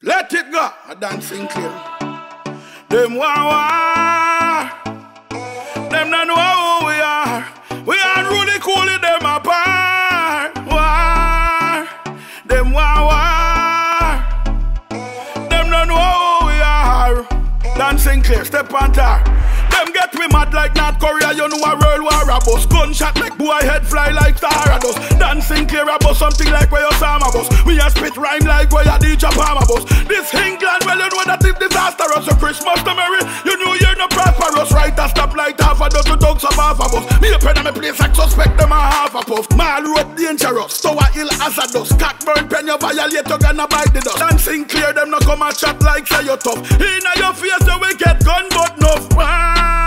Let it go, a dancing clear. Them wah wah, them don't know who we are. We are really cooling them apart. Wah, them wah wah, them don't know who we are. Dancing clear, step on tar. Them get we mad like North Korea. You know a world war a bus. Gunshot like boy head fly like Tara does. Dancing clear about something like where your Sama bus. We a spit rhyme like where your DJ Palmer bus. This England, well you know that it's disastrous. Your Christmas to Merry, your New Year no prosperous. Right a stop like half a dozen dogs of half a bus. Me a pen and me place like suspect them a half a puff. Mall road dangerous, Tower Hill hazardous. Cockburn pen you violate you gonna bite the dust. Dancing clear them no come a chat like say you tough. In your face you will get gun but no.